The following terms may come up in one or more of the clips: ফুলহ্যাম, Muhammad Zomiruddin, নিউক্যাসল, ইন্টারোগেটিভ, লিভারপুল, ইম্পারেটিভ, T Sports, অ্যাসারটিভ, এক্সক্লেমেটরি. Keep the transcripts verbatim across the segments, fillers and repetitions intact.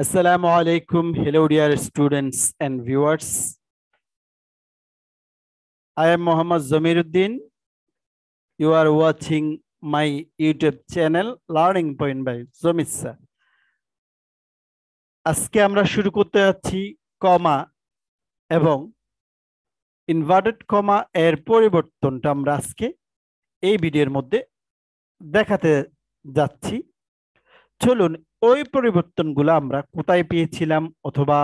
Assalamu alaikum. Hello dear students and viewers. I am Muhammad Zomiruddin. You are watching my YouTube channel Learning Point by Zomir sir. আজকে আমরা শুরু করতে যাচ্ছি কমা এবং inverted comma এর পরিবর্তনটা আমরা আজকে এই ভিডিওর মধ্যে দেখাতে যাচ্ছি। চলুন ওই পরিবর্তনগুলো আমরা কোথায় পেয়েছিলাম অথবা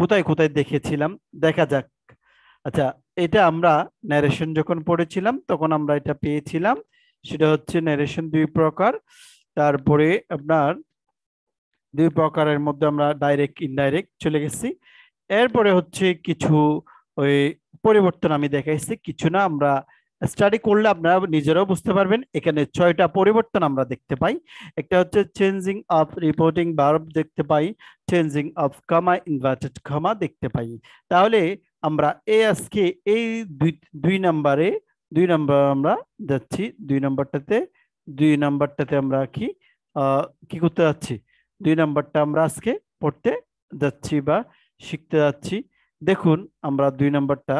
কোথায় কোথায় দেখেছিলাম দেখা যাক। আচ্ছা, এটা আমরা ন্যারেশন যখন পড়েছিলাম তখন আমরা এটা পেয়েছিলাম, সেটা হচ্ছে ন্যারেশন দুই প্রকার। তারপরে আপনার দুই প্রকারের মধ্যে আমরা ডাইরেক্ট ইনডাইরেক্ট চলে গেছি। এরপরে হচ্ছে কিছু ওই পরিবর্তন আমি দেখাইছি, কিছু না আমরা স্টাডি করলে আপনারা নিজেরাও বুঝতে পারবেন। এখানে ছয়টা পরিবর্তন আমরা দেখতে পাই। একটা হচ্ছে চেঞ্জিং অফ রিপোর্টিং ভার্ব দেখতে পাই, changing of comma, inverted comma দেখতে পাই। তাহলে আমরা এই আজকে এই দুই দুই নম্বরে দুই নম্বর আমরা যাচ্ছি, দুই নম্বরটাতে দুই নম্বরটাতে আমরা কি কি করতে যাচ্ছি, দুই নম্বরটা আমরা আজকে পড়তে যাচ্ছি বা শিখতে যাচ্ছি। দেখুন আমরা দুই নম্বরটা,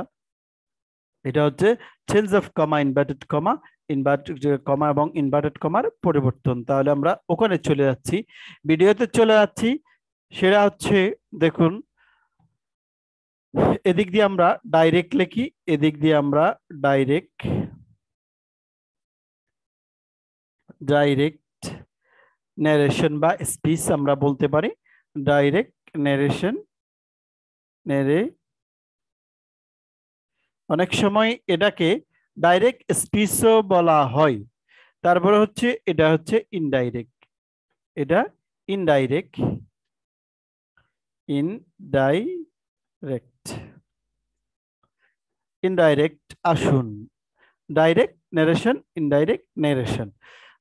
এটা হচ্ছে change of comma, inverted comma, inverted comma এবং ইনভার্টেড কমার পরিবর্তন। তাহলে আমরা ওখানে চলে যাচ্ছি, ভিডিওতে চলে যাচ্ছি। সেটা হচ্ছে দেখুন এদিক দিয়ে আমরা ডাইরেক্ট লিখি, এদিক দিয়ে আমরা ডাইরেক্ট ডাইরেক্ট ন্যারেশন বা স্পিচ আমরা বলতে পারি, ডাইরেক্ট ন্যারেশন ন্যারে অনেক সময় এটাকে ডাইরেক্ট স্পিচও বলা হয়। তারপরে হচ্ছে এটা হচ্ছে ইনডাইরেক্ট, এটা ইনডাইরেক্ট ইনডাইরেক্ট ইনডাইরেক্ট আসুন ডাইরেক্ট ন্যারেশন ইনডাইরেক্ট ন্যারেশন।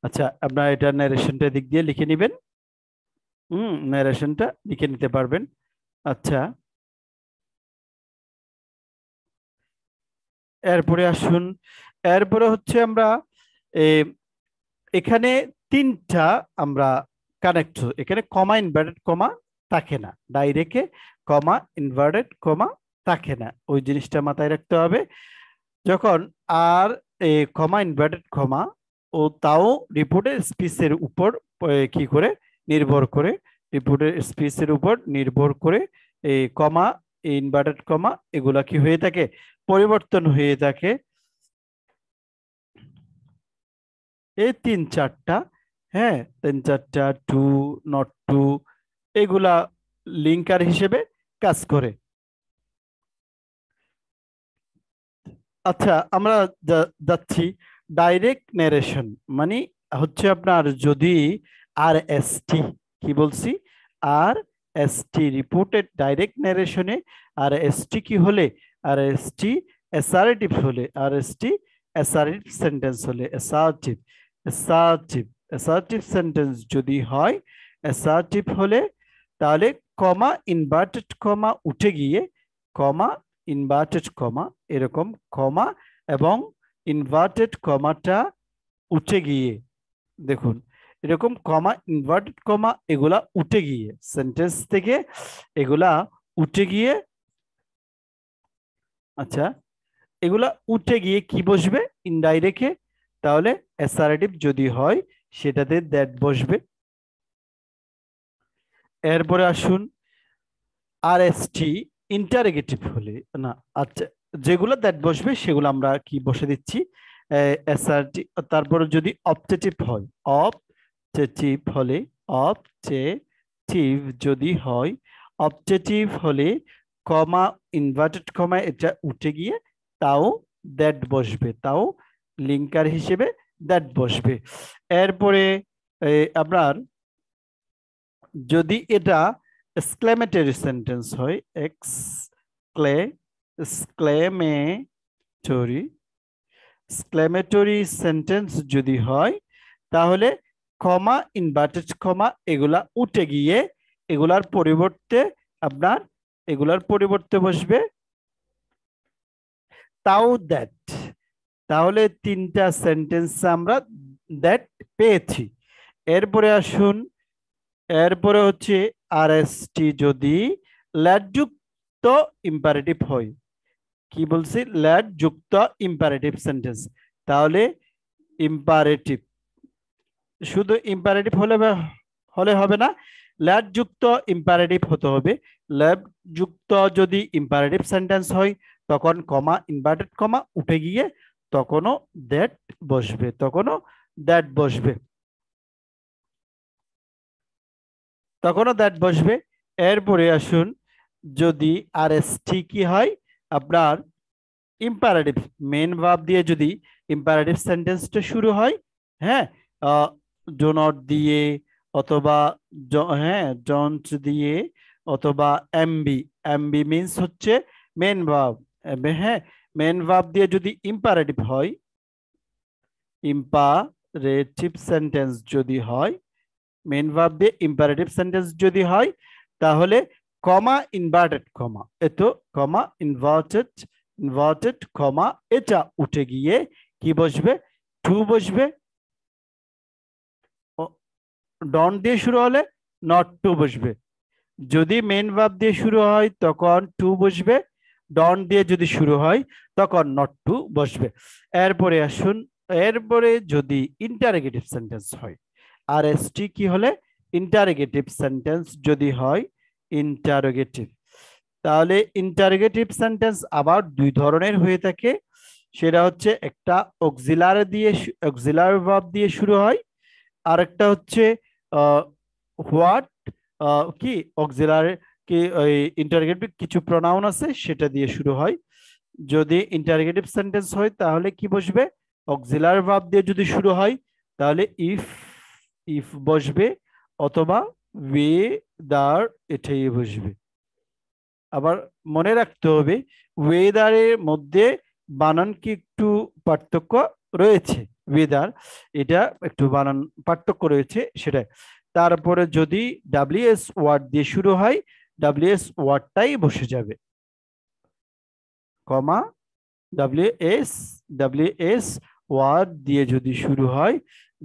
আচ্ছা, আপনারা এটা ন্যারেশনটা দিক দিয়ে লিখে নেবেন, হুম ন্যারেশনটা লিখে নিতে পারবেন। আচ্ছা, এরপরে আসুন, এরপরে হচ্ছে আমরা এখানে তিনটা আমরা কানেক্ট, এখানে কমা ইনভার্টেড কমা থাকে না, ডাইরেক্টে কমা ইনভার্টেড কমা থাকে না, ওই জিনিসটা মাথায় রাখতে হবে। যখন আর কমা ইনভার্টেড কমা ও তাও রিপোর্টের স্পিচের উপর কি করে নির্ভর করে, রিপোর্টের স্পিচের উপর নির্ভর করে এই কমা ইনভার্টেড কমা এগুলা কি হয়ে থাকে, পরিবর্তন হয়ে থাকে। এই তিন চারটা, হ্যাঁ তিন চারটা টু নট টু এগুলা লিঙ্কার হিসেবে কাজ করে। আচ্ছা, আমরা যাচ্ছি ডাইরেক্ট ন্যারেশন, মানে হচ্ছে আপনার যদি আর এস টি, কি বলছি আর এস টি, রিপোর্টেড ডাইরেক্ট ন্যারেশনে আর এস টি কি হলে, আর এস টি অ্যাসারটিভ হলে, R S T অ্যাসারটিভ sentence হলে, অ্যাসারটিভ অ্যাসারটিভ অ্যাসারটিভ সেন্টেন্স যদি হয় অ্যাসারটিভ হলে, তাহলে কমা ইনভার্টেড কমা উঠে গিয়ে কমা ইনভার্টেড কমা এরকম কমা এবং ইনভার্টেড কমাটা উঠে গিয়ে, দেখুন এরকম কমা ইনভার্টেড কমা এগুলা উঠে গিয়ে সেন্টেন্স থেকে এগুলা উঠে গিয়ে, আচ্ছা এগুলা উঠে গিয়ে কি বসবে ইনডাইরেক্টে। তাহলে অ্যাসারটিভ যদি হয় সেটাতে দ্যাট বসবে। এরপরে আসুন আর এস টি ইন্টারোগেটিভ হলে না, আচ্ছা যেগুলো দ্যাট বসবে সেগুলো আমরা কি বসে দিচ্ছি অ্যাসারটিভ। তারপরে যদি অবজেক্টিভ হয়, অবজেক্টিভ হলে অবজেক্টিভ যদি হয় অবজেক্টিভ হলে কমা ইনভার্টেড কমা এটা উঠে গিয়ে তাও দ্যাট বসবে, তাও লিঙ্কার হিসেবে দ্যাট বসবে। এরপরে আপনার যদি এটা এক্সক্লেমেটরি সেন্টেন্স হয়, এক্স ক্লে এক্সক্লেমেটরি এক্সক্লেমেটরি সেন্টেন্স যদি হয় তাহলে কমা ইনভার্টেড কমা এগুলা উঠে গিয়ে এগুলার পরিবর্তে আপনার এগুলার পরিবর্তে বসবে তাও দ্যাট। তাহলে তিনটা সেন্টেন্স আমরা দ্যাট পেয়েছি। এরপরে আসুন, এরপরে হচ্ছে আরএসটি যদি লেট যুক্ত ইম্পারেটিভ হয়, কি বলছি? লেট যুক্ত ইম্পারেটিভ সেন্টেন্স। তাহলে ইম্পারেটিভ, শুধু ইম্পারেটিভ হলে হলে হবে না, লেট যুক্ত ইম্পারেটিভ হতে হবে। লেট যুক্ত যদি ইম্পারেটিভ সেন্টেন্স হয় তখন কমা, ইনভার্টেড কমা উঠে গিয়ে তখনও দ্যাট বসবে, তখনও দ্যাট বসবে, তখনও দ্যাট বসবে। এরপরে আসুন, যদি আর এস টি কি হয় আপনার ইম্পারেটিভ, মেন ভাব দিয়ে যদি ইম্পারেটিভ সেন্টেন্সটা শুরু হয়, হ্যাঁ ডো নট দিয়ে অথবা হ্যাঁ ডোন্ট দিয়ে অথবা এমবি, এমবি মিনস হচ্ছে মেন ভাব, হ্যাঁ মেন ভাব দিয়ে যদি ইম্পারেটিভ হয়, ইম্পারেটিভ সেন্টেন্স যদি হয়, মেন ভাব দিয়ে ইম্পারেটিভ সেন্টেন্স যদি হয় তাহলে কমা ইনভার্টেড কমা, এত কমা ইনভার্টেড ইনভার্টেড কমা এটা উঠে গিয়ে কি বসবে? টু বসবে। ডন দিয়ে শুরু হলে নট টু বসবে, যদি মেন ভাব দিয়ে শুরু হয় তখন টু বসবে, ডন দিয়ে যদি শুরু হয় তখন নট টু বসবে। এরপরে আসুন, এরপরে যদি ইন্টারোগেটিভ সেন্টেন্স হয়, আর এস টি কি হলে ইন্টারোগেটিভ সেন্টেন্স যদি হয়, ইন্টারোগেটিভ, তাহলে ইন্টারোগেটিভ সেন্টেন্স আবার দুই ধরনের হয়ে থাকে। সেটা হচ্ছে একটা অক্সিলারি দিয়ে, অক্সিলারি ভার্ব দিয়ে শুরু হয়, আর একটা হচ্ছে হোয়াট কি অক্সিলারি কি ইন্টারোগেটিভ কিছু প্রোনাউন আছে সেটা দিয়ে শুরু হয়। যদি ইন্টারোগেটিভ সেন্টেন্স হয় তাহলে কি বসবে? অক্সিলারি ভার্ব দিয়ে যদি শুরু হয় তাহলে ইফ, ইফ বসবে, অথবা ওয়েদার এটাই বসবে। আবার মনে রাখতে হবে ওয়েদারের মধ্যে বানান কি একটু পার্থক্য রয়েছে, ওয়েদার এটা একটু বানান পার্থক্য রয়েছে সেটাই। তারপরে যদি ডাব্লিউএস ওয়ার্ড দিয়ে শুরু হয় ডাব্লিউএস ওয়ার্ডটাই বসে যাবে, কমা ডাব্লিউএস, ডাব্লিউএস ওয়ার্ড দিয়ে যদি শুরু হয়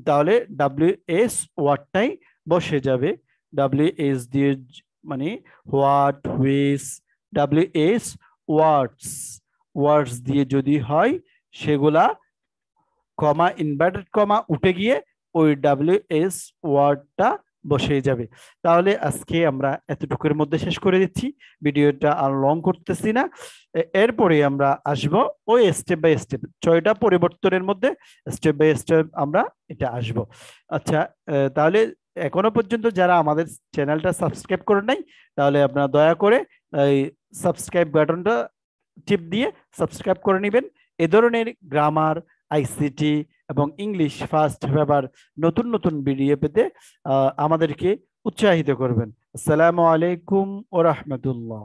তাহলে ডাব্লিউএস ওয়ার্ডটাই বসে যাবে। ডাব্লিউএস দিয়ে মানে হোয়াট, হুইস, ডাব্লিউএস ওয়ার্ডস, ওয়ার্ডস দিয়ে যদি হয় সেগুলা কমা ইনভার্টেড কমা উঠে গিয়ে ওই ডাব্লিউএস ওয়ার্ডটা বসে যাবে। তাহলে আজকে আমরা এতটুকুর মধ্যে শেষ করে দিচ্ছি, ভিডিওটা আর লং করতেছি না। এরপরে আমরা আসব ওই স্টেপ বাই স্টেপ ছয়টা পরিবর্তনের মধ্যে স্টেপ বাই স্টেপ আমরা এটা আসব। আচ্ছা, তাহলে এখনো পর্যন্ত যারা আমাদের চ্যানেলটা সাবস্ক্রাইব করে নাই তাহলে আপনারা দয়া করে এই সাবস্ক্রাইব বাটনটা টিপ দিয়ে সাবস্ক্রাইব করে নেবেন। এ ধরনের গ্রামার, আইসিটি এবং ইংলিশ ফার্স্ট ব্যবহার নতুন নতুন ভিডিও পেতে আমাদেরকে উৎসাহিত করবেন। আসসালামু আলাইকুম ওয়া রাহমাতুল্লাহ।